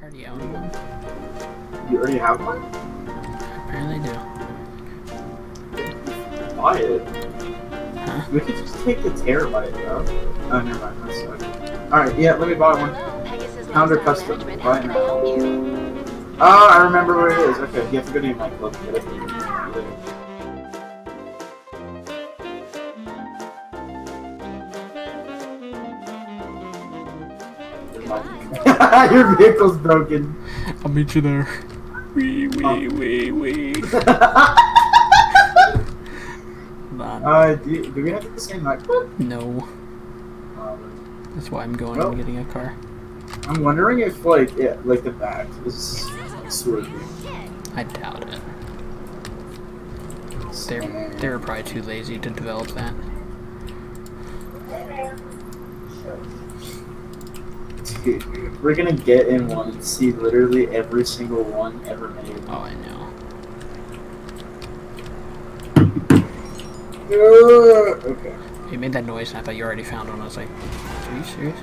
I already own one. You already have one? I apparently do. Buy it. Huh? We could just take the terabyte though. Oh, never mind. That's fine. Alright, yeah, let me buy one. Pounder custom. Buy it now. Oh, I remember where it is. Okay, you have to go to my club to get it. Your vehicle's broken. I'll meet you there. Wee wee wee wee. Do we have to get the same nightclub? No. That's why I'm going and getting a car. I'm wondering if like the back is swervy. I doubt it. They're probably too lazy to develop that. Dude, we're gonna get in one and see literally every single one ever made. Oh, I know. Okay. You made that noise and I thought you already found one. I was like, are you serious?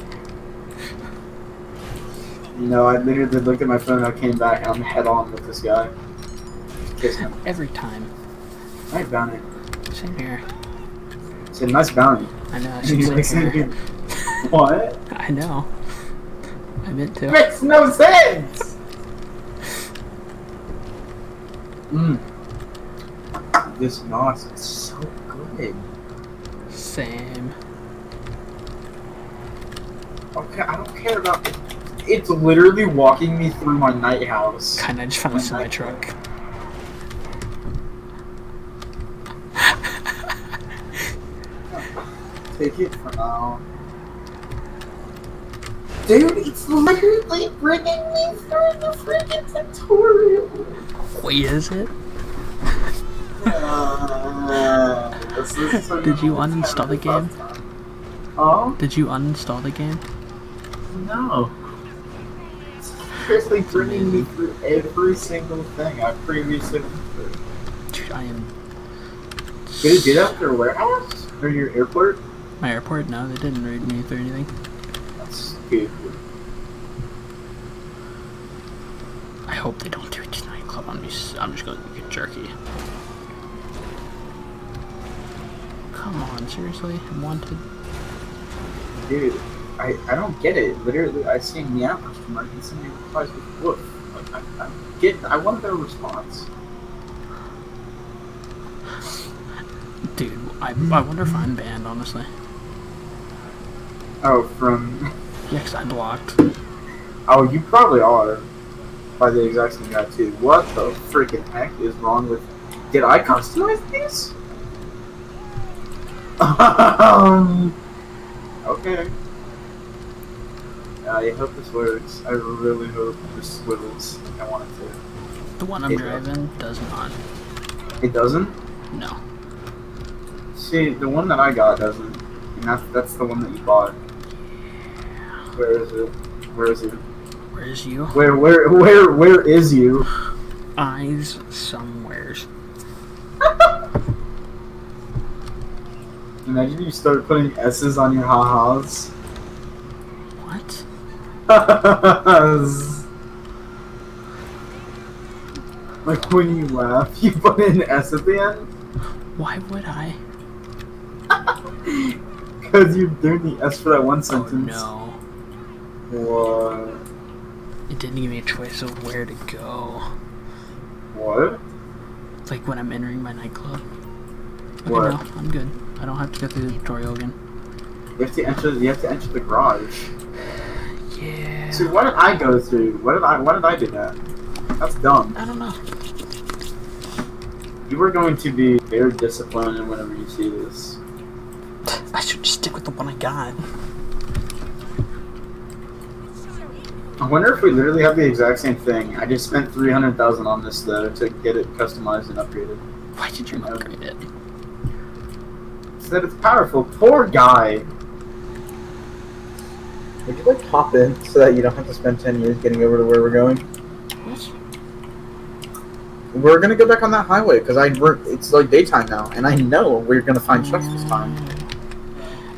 No, I literally looked at my phone and I came back and I'm head on with this guy. Every time. Nice bounty. Same here. It's a nice bounty. I know. What? I know. I meant to. Makes no sense! This NOS is so good. Same. Okay, I don't care about it. It's literally walking me through my night house. Kinda, I just found this in my truck. Take it for now. Dude, it's literally bringing me through the freaking tutorial! Wait, is it? Did you uninstall the game? Oh? Did you uninstall the game? No. It's seriously bringing me through every single thing I previously went through. Dude, I am... Did it do that at your warehouse? Or your airport? My airport? No, they didn't raid me through anything. I hope they don't do it tonight, club on me. I'm just going to get jerky. Come on, seriously? I'm wanted. Dude, I don't get it. Literally, I seen the average market and somebody replies with woof. Like, I want their response. Dude, I wonder if I'm banned, honestly. Oh, from... Yes, I blocked. Oh, you probably are. By the exact same guy, too. What the freaking heck is wrong with... Did I customize these? Okay. I hope this works. I really hope this swivels. I want it to. The one I'm driving does not. It doesn't? No. See, the one that I got doesn't. And that's the one that you bought. Where is it? Where is it? Where is you? Where is you? Eyes somewheres. Imagine you start putting S's on your ha-has. What? Like when you laugh, you put an S at the end? Why would I? Because you're doing the S for that one sentence. Oh, no. What? It didn't give me a choice of where to go. What? Like when I'm entering my nightclub. Okay, what? No, I'm good. I don't have to go through the tutorial again. You have to enter the garage. Yeah. So what did I go through? Why did I do that? That's dumb. I don't know. You are going to be very disappointed whenever you see this. I should just stick with the one I got. I wonder if we literally have the exact same thing. I just spent $300,000 on this though to get it customized and upgraded. Why did you upgrade it? So that it's powerful. Poor guy. We could like pop in so that you don't have to spend 10 years getting over to where we're going. What? We're gonna go back on that highway because it's like daytime now, and I know we're gonna find trucks this time.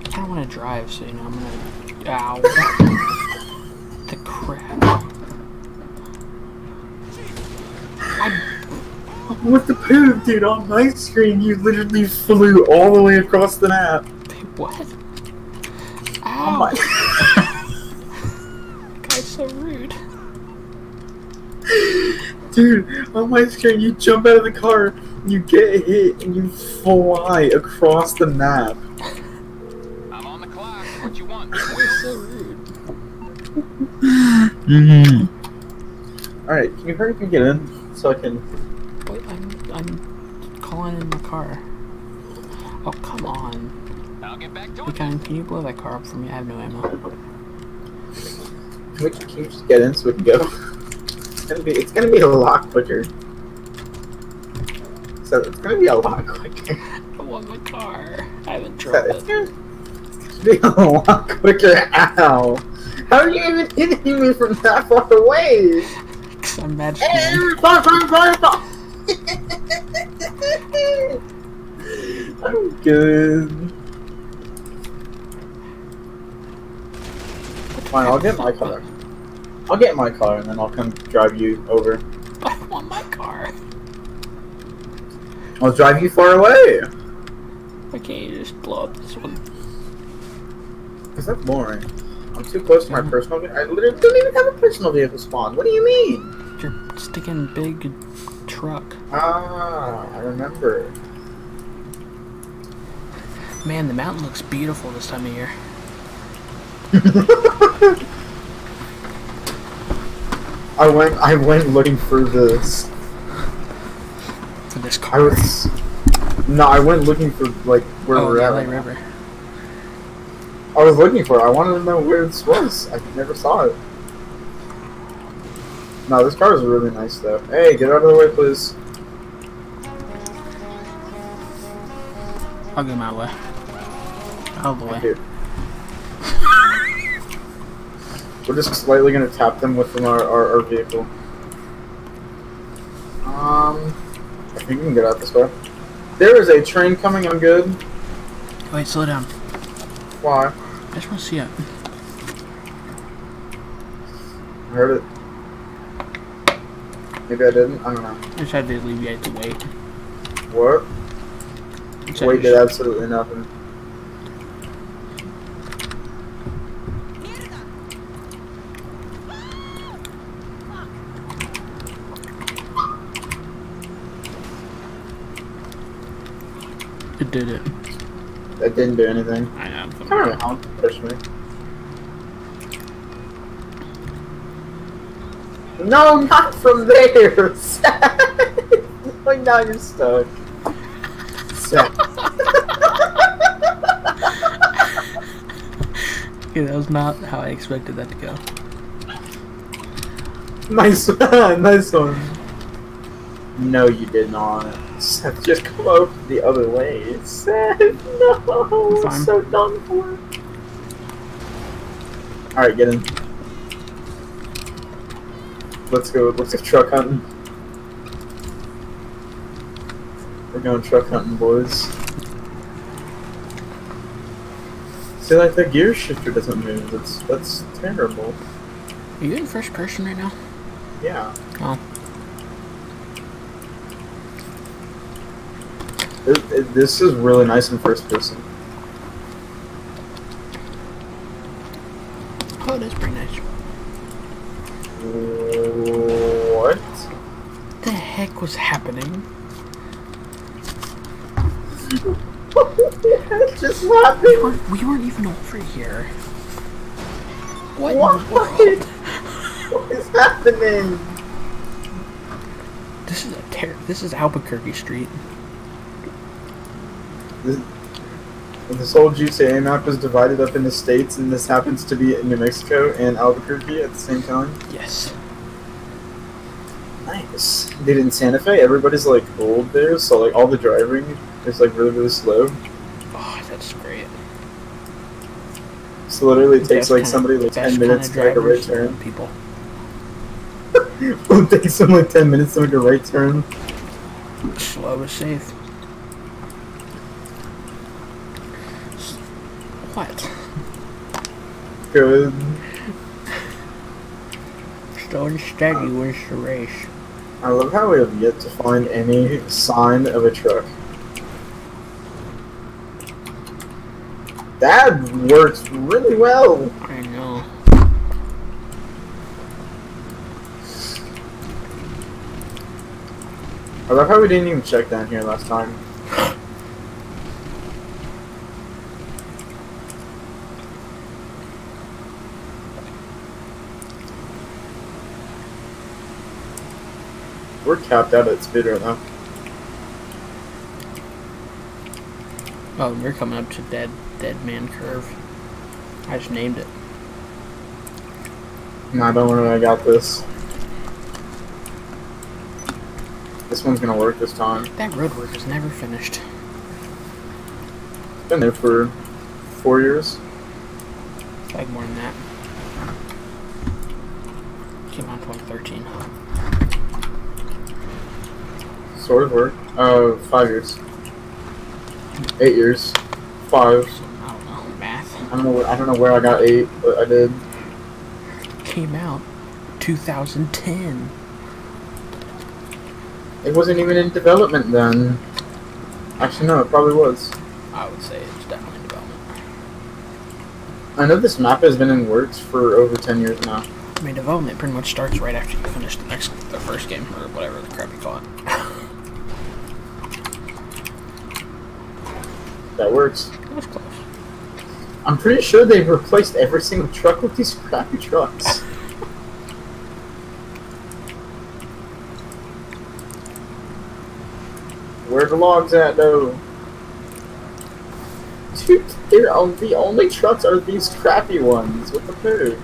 I kind of want to drive, so you know I'm gonna. Ow. The crap. What the poop, dude? On my screen, you literally flew all the way across the map. What? Ow. Oh my. That guy's so rude. Dude, on my screen, you jump out of the car, you get hit, and you fly across the map. I'm on the clock. What you want? That's so rude. Alright, can you hurry up and get in so I can. Wait, I'm calling in the car. Oh, come on. I'll get back to it. Can you blow that car up for me? I have no ammo. Can you just get in so we can go? It's gonna be a lot quicker. So it's gonna be a lot quicker. I want my car. I haven't driven. It's gonna be a lot quicker. Ow! How are you even hitting me from that far away? Cause I'm magic. Hey, fire! I'm good. Fine, I'll get my car. I'll get my car and then I'll come drive you over. I want my car. I'll drive you far away. Why can't you just blow up this one? Cause that's boring. I'm too close to my personal vehicle. I literally don't even have a personal vehicle spawn. What do you mean? You're sticking big truck. Ah, I remember. Man, the mountain looks beautiful this time of year. I went looking for this. For this car? I went looking for, like, where we're at. Oh, LA River. I was looking for it. I wanted to know where this was. I never saw it. No, this car is really nice, though. Hey, get out of the way, please. I'll go my way. Out of the way. Here. We're just slightly gonna tap them with our vehicle. I think we can get out this way. There is a train coming. I'm good. Wait, slow down. Why? I just want to see it. I heard it. Maybe I didn't. I don't know. I just had to alleviate the weight. What? Weight did absolutely nothing. It did it. That didn't do anything. I know. Come around, push me. No, not from there! Like now you're stuck. Sad. Okay, that was not how I expected that to go. Nice one, nice one. No, you did not. Seth, just come over the other way. Seth, no! I'm so done for. Alright, get in. Let's go. Let's go truck hunting. We're going truck hunting, boys. See, like, the gear shifter doesn't move. That's terrible. Are you in first person right now? Yeah. Oh. This is really nice in first person. Oh, that's pretty nice. What the heck was happening? What just happened? We weren't even over here. What? What is happening? This is Albuquerque Street. This whole GTA map is divided up into states, and this happens to be in New Mexico and Albuquerque at the same time. Yes. Nice. Dude, in Santa Fe, everybody's like old there, so like all the driving is like really, really slow. Oh, that's great. So literally, it takes like somebody like 10 minutes to make a right turn. People. It'll take someone like 10 minutes to make a right turn. Slow is safe. What? Good. Stone Steady wins the race. I love how we have yet to find any sign of a truck. That works really well. I know. I love how we didn't even check down here last time. We're capped out at speed right now. Oh, we're coming up to dead man curve. I just named it. No, I don't know. I got this. This one's gonna work this time. That road work is never finished. Been there for 4 years. It's like more than that. Came on 2013. Sort of work. 5 years. 8 years. 5. I don't know math. I don't know where I got 8, but I did. Came out 2010. It wasn't even in development then. Actually, no, it probably was. I would say it's definitely in development. I know this map has been in works for over 10 years now. I mean, development pretty much starts right after you finish the first game or whatever the crap you call it. That works. That was close. I'm pretty sure they've replaced every single truck with these crappy trucks. Where the logs at though? Dude, the only trucks are these crappy ones with the poo.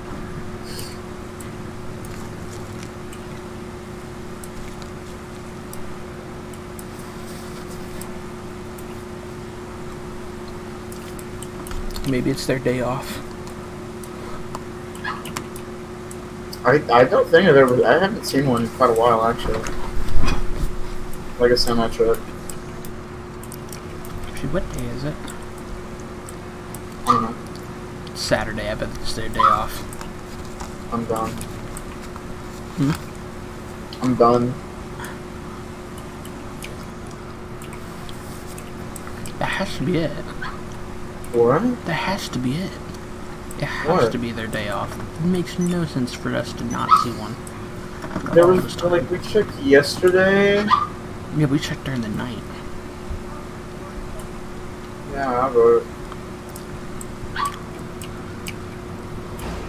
Maybe it's their day off. I don't think I've ever... I haven't seen one in quite a while, actually. Like a semi-truck. Actually, what day is it? I don't know. It's Saturday, I bet it's their day off. I'm done. Hmm? I'm done. That has to be it. What? That has to be it. It has to be their day off. It makes no sense for us to not see one. There was, like, we checked yesterday. Yeah, we checked during the night. Yeah, I wrote it.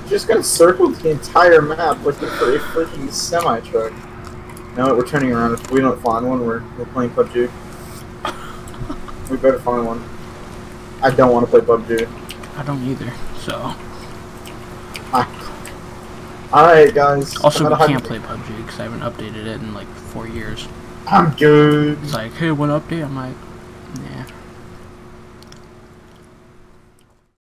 Just gonna circle the entire map looking for a freaking semi-truck. Now that we're turning around, if we don't find one, we're playing PUBG. We better find one. I don't want to play PUBG. I don't either, so... Alright, guys. Also, we can't play PUBG, because I haven't updated it in, like, 4 years. I'm good. It's like, hey, what update? I'm like, nah.